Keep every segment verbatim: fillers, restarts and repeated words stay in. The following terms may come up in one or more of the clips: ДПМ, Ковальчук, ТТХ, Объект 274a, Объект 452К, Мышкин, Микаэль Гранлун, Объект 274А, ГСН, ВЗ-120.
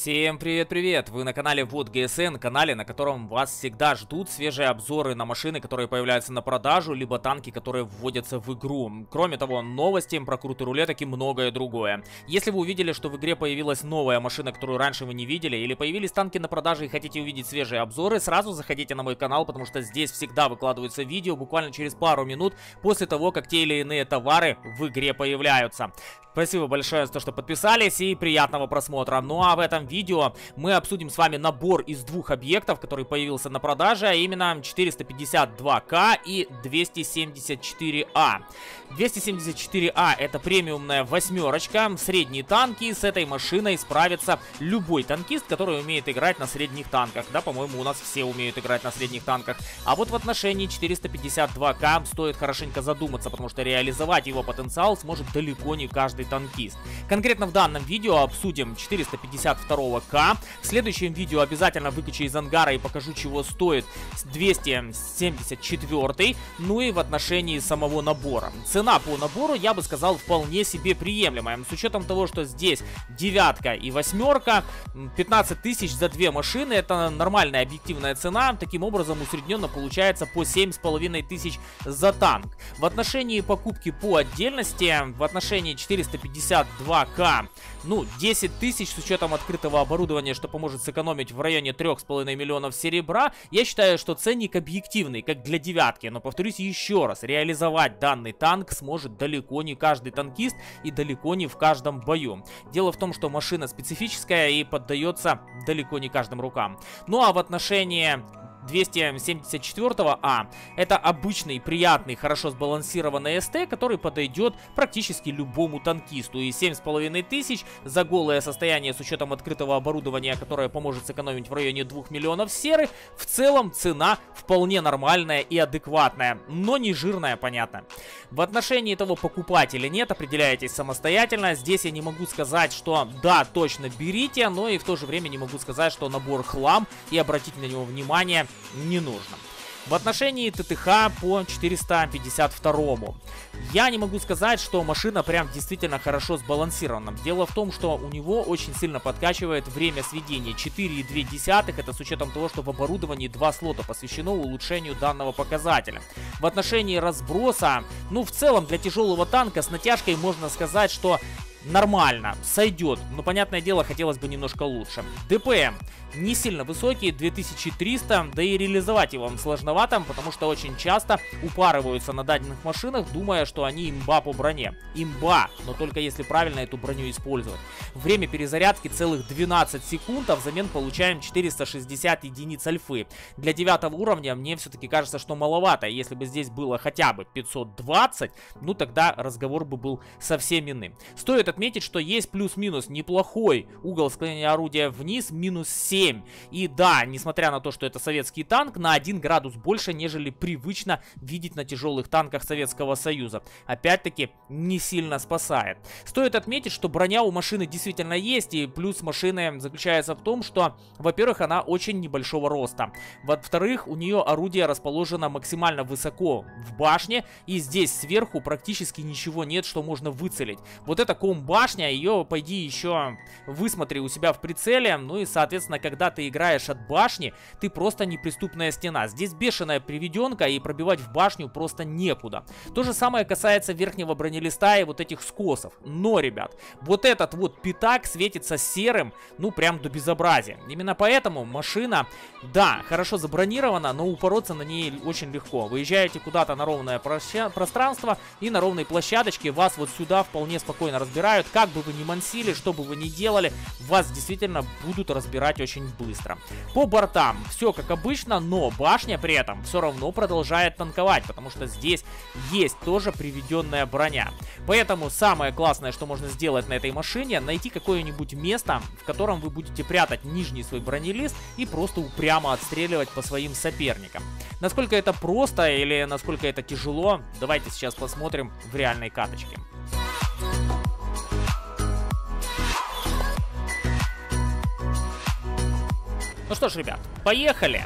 Всем привет-привет! Вы на канале Вот ГСН, канале, на котором вас всегда ждут свежие обзоры на машины, которые появляются на продажу, либо танки, которые вводятся в игру. Кроме того, новости про крутые рулеток и многое другое. Если вы увидели, что в игре появилась новая машина, которую раньше вы не видели, или появились танки на продаже и хотите увидеть свежие обзоры, сразу заходите на мой канал, потому что здесь всегда выкладываются видео буквально через пару минут после того, как те или иные товары в игре появляются. Спасибо большое за то, что подписались, и приятного просмотра. Ну а в этом видео мы обсудим с вами набор из двух объектов, который появился на продаже, а именно четыреста пятьдесят два К и двести семьдесят четыре А. двести семьдесят четыре А это премиумная восьмерочка, средние танки. С этой машиной справится любой танкист, который умеет играть на средних танках. Да, по-моему, у нас все умеют играть на средних танках. А вот в отношении четыреста пятьдесят два К стоит хорошенько задуматься, потому что реализовать его потенциал сможет далеко не каждый танкист. Конкретно в данном видео обсудим четыреста пятьдесят два К. В следующем видео обязательно выкачу из ангара и покажу, чего стоит двести семьдесят четыре. Ну и в отношении самого набора. Цена по набору, я бы сказал, вполне себе приемлемая. С учетом того, что здесь девятка и восьмерка, пятнадцать тысяч за две машины, это нормальная объективная цена. Таким образом, усредненно получается по семь с половиной тысяч за танк. В отношении покупки по отдельности, в отношении четыреста пятьдесят два К, ну, десять тысяч с учетом открытого оборудования, что поможет сэкономить в районе трёх с половиной миллионов серебра. Я считаю, что ценник объективный, как для девятки, но повторюсь еще раз, реализовать данный танк сможет далеко не каждый танкист и далеко не в каждом бою. Дело в том, что машина специфическая и поддается далеко не каждым рукам. Ну а в отношении двести семьдесят четыре А это обычный, приятный, хорошо сбалансированный СТ, который подойдет практически любому танкисту. И семь с половиной тысяч за голое состояние с учетом открытого оборудования, которое поможет сэкономить в районе двух миллионов серы, в целом цена вполне нормальная и адекватная, но не жирная, понятно. В отношении того, покупать или нет, определяйтесь самостоятельно. Здесь я не могу сказать, что да, точно берите, но и в то же время не могу сказать, что набор хлам и обратить на него внимание не нужно. В отношении ТТХ по четыреста пятьдесят два я не могу сказать, что машина прям действительно хорошо сбалансирована. Дело в том, что у него очень сильно подкачивает время сведения четыре и две десятых. Это с учетом того, что в оборудовании два слота посвящено улучшению данного показателя. В отношении разброса, ну, в целом для тяжелого танка с натяжкой можно сказать, что нормально, сойдет, но, понятное дело, хотелось бы немножко лучше. ДПМ не сильно высокий, две тысячи триста, да и реализовать его сложновато, потому что очень часто упарываются на данных машинах, думая, что они имба по броне. Имба, но только если правильно эту броню использовать. Время перезарядки целых двенадцать секунд, а взамен получаем четыреста шестьдесят единиц альфы. Для девятого уровня мне все-таки кажется, что маловато. Если бы здесь было хотя бы пятьсот двадцать, ну тогда разговор бы был совсем иным. Стоит отметить, что есть плюс-минус неплохой угол склонения орудия вниз, минус семь. И да, несмотря на то, что это советский танк, на один градус больше, нежели привычно видеть на тяжелых танках Советского Союза. Опять-таки, не сильно спасает. Стоит отметить, что броня у машины действительно есть, и плюс машины заключается в том, что, во-первых, она очень небольшого роста. Во-вторых, у нее орудие расположено максимально высоко в башне, и здесь сверху практически ничего нет, что можно выцелить. Вот это башня, ее пойди еще высмотри у себя в прицеле. Ну и соответственно, когда ты играешь от башни, ты просто неприступная стена. Здесь бешеная приведенка, и пробивать в башню просто некуда. То же самое касается верхнего бронелиста и вот этих скосов. Но, ребят, вот этот вот пятак светится серым, ну прям до безобразия. Именно поэтому машина, да, хорошо забронирована, но упороться на ней очень легко. Выезжаете куда-то на ровное пространство, и на ровной площадочке вас вот сюда вполне спокойно разбирают. Как бы вы ни мансили, что бы вы ни делали, вас действительно будут разбирать очень быстро. По бортам все как обычно, но башня при этом все равно продолжает танковать, потому что здесь есть тоже приведенная броня. Поэтому самое классное, что можно сделать на этой машине, найти какое-нибудь место, в котором вы будете прятать нижний свой бронелист и просто упрямо отстреливать по своим соперникам. Насколько это просто или насколько это тяжело, давайте сейчас посмотрим в реальной каточке. Ну что ж, ребят, поехали!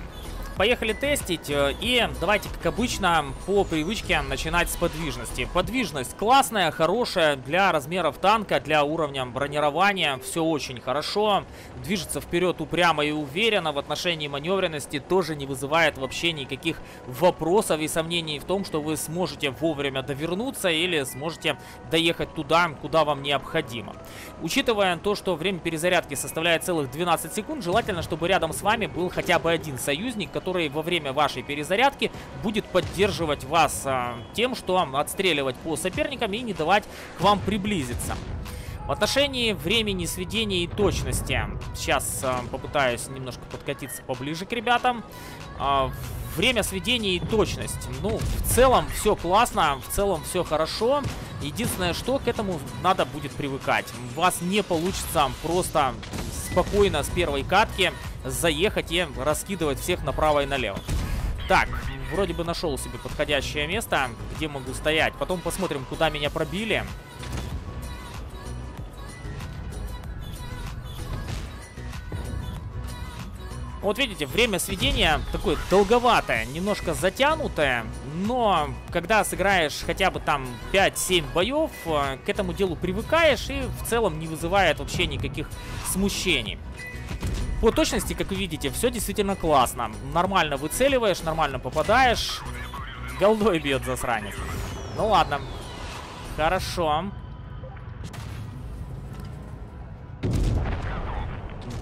Поехали тестить, и давайте, как обычно, по привычке начинать с подвижности. Подвижность классная, хорошая для размеров танка, для уровня бронирования, все очень хорошо. Движется вперед упрямо и уверенно, в отношении маневренности тоже не вызывает вообще никаких вопросов и сомнений в том, что вы сможете вовремя довернуться или сможете доехать туда, куда вам необходимо. Учитывая то, что время перезарядки составляет целых двенадцать секунд, желательно, чтобы рядом с вами был хотя бы один союзник, который во время вашей перезарядки будет поддерживать вас э, тем, что отстреливать по соперникам и не давать к вам приблизиться. В отношении времени сведения и точности. Сейчас э, попытаюсь немножко подкатиться поближе к ребятам. Э, время сведения и точность. Ну, в целом все классно, в целом все хорошо. Единственное, что к этому надо будет привыкать. У вас не получится просто спокойно с первой катки заехать и раскидывать всех направо и налево. Так, вроде бы нашел себе подходящее место, где могу стоять. Потом посмотрим, куда меня пробили. Вот видите, время сведения такое долговатое, немножко затянутое, но когда сыграешь хотя бы там пять-семь боев, к этому делу привыкаешь и в целом не вызывает вообще никаких смущений. По точности, как вы видите, все действительно классно. Нормально выцеливаешь, нормально попадаешь. Голдой бьет, засранец. Ну ладно. Хорошо.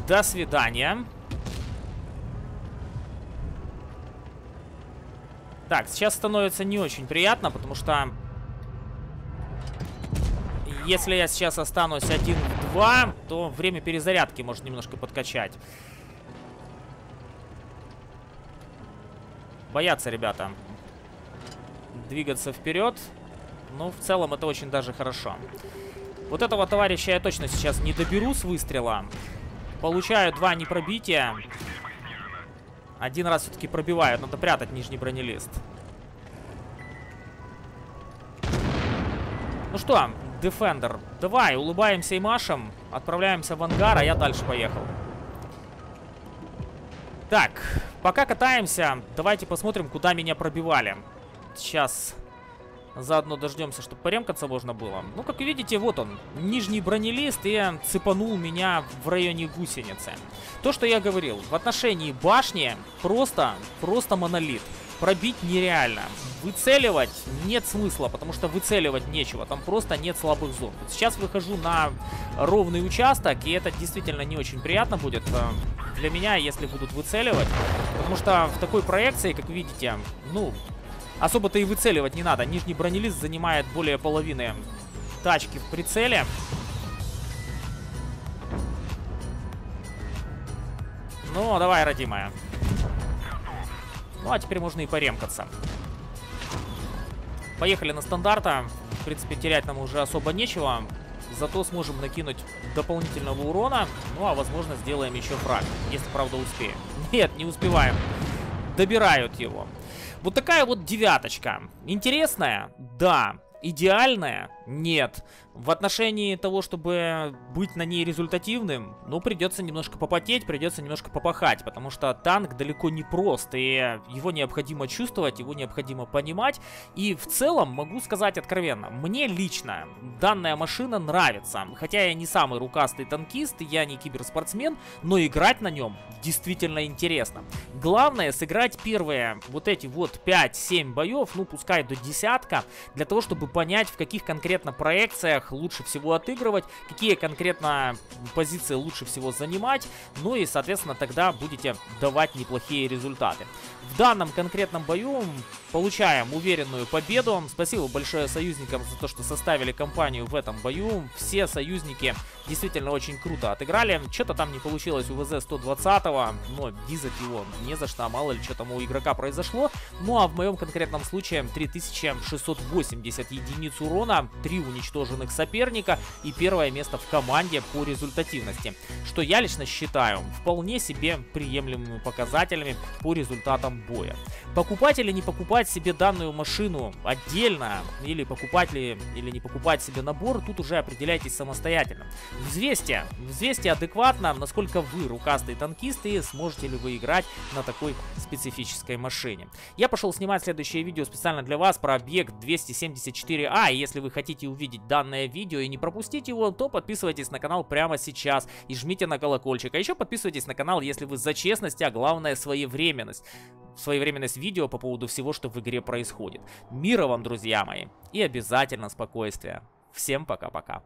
До свидания. Так, сейчас становится не очень приятно, потому что если я сейчас останусь один-два, то время перезарядки может немножко подкачать. Боятся ребята двигаться вперед. Но в целом это очень даже хорошо. Вот этого товарища я точно сейчас не доберу с выстрела. Получаю два непробития. Один раз все-таки пробивают. Надо прятать нижний бронелист. Ну что, Defender, давай, улыбаемся и машем. Отправляемся в ангар, а я дальше поехал. Так, пока катаемся, давайте посмотрим, куда меня пробивали. Сейчас заодно дождемся, чтобы поремкаться можно было. Ну, как видите, вот он, нижний бронелист, и цепанул меня в районе гусеницы. То, что я говорил, в отношении башни просто, просто монолит. Пробить нереально. Выцеливать нет смысла, потому что выцеливать нечего. Там просто нет слабых зон. Сейчас выхожу на ровный участок, и это действительно не очень приятно будет для меня, если будут выцеливать. Потому что в такой проекции, как видите, ну, особо-то и выцеливать не надо. Нижний бронелист занимает более половины тачки в прицеле. Ну, давай, родимая. Ну, а теперь можно и поремкаться. Поехали на стандарта. В принципе, терять нам уже особо нечего. Зато сможем накинуть дополнительного урона. Ну, а возможно, сделаем еще фраг. Если, правда, успеем. Нет, не успеваем. Добирают его. Вот такая вот девяточка. Интересная? Да. Идеальная? Нет. В отношении того, чтобы быть на ней результативным, ну, придется немножко попотеть, придется немножко попахать, потому что танк далеко не прост, и его необходимо чувствовать, его необходимо понимать, и в целом могу сказать откровенно, мне лично данная машина нравится, хотя я не самый рукастый танкист, я не киберспортсмен, но играть на нем действительно интересно. Главное сыграть первые вот эти вот пять-семь боев, ну, пускай до десятка, для того, чтобы понять, в каких конкретно проекциях лучше всего отыгрывать, какие конкретно позиции лучше всего занимать, ну и, соответственно, тогда будете давать неплохие результаты. В данном конкретном бою получаем уверенную победу. Спасибо большое союзникам за то, что составили компанию в этом бою. Все союзники действительно очень круто отыграли. Что-то там не получилось у вэ зэ сто двадцать, но дизать его не за что, мало ли что там у игрока произошло. Ну а в моем конкретном случае три тысячи шестьсот восемьдесят единиц урона три уничтоженных соперника и первое место в команде по результативности, что я лично считаю вполне себе приемлемыми показателями по результатам боя. Покупать или не покупать себе данную машину отдельно, или покупать ли, или не покупать себе набор, тут уже определяйтесь самостоятельно. Взвесьте, взвесьте адекватно, насколько вы рукастые танкисты и сможете ли вы играть на такой специфической машине. Я пошел снимать следующее видео специально для вас про объект двести семьдесят четыре А, и если вы хотите увидеть данное видео и не пропустить его, то подписывайтесь на канал прямо сейчас и жмите на колокольчик. А еще подписывайтесь на канал, если вы за честность, а главное своевременность. Своевременность видео по поводу всего, что в игре происходит. Мира вам, друзья мои, и обязательно спокойствия. Всем пока-пока.